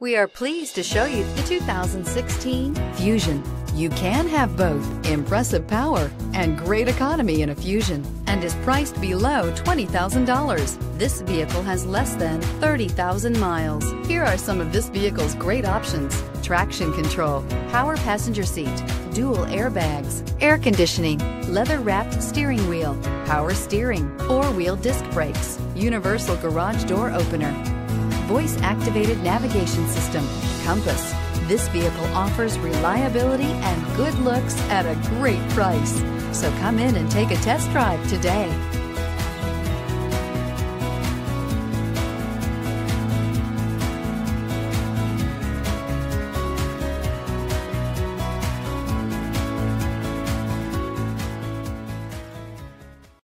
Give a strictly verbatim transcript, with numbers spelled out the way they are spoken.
We are pleased to show you the two thousand sixteen Fusion. You can have both impressive power and great economy in a Fusion, and is priced below twenty thousand dollars. This vehicle has less than thirty thousand miles. Here are some of this vehicle's great options: traction control, power passenger seat, dual airbags, air conditioning, leather-wrapped steering wheel, power steering, four-wheel disc brakes, universal garage door opener, voice-activated navigation system, compass. This vehicle offers reliability and good looks at a great price. So come in and take a test drive today.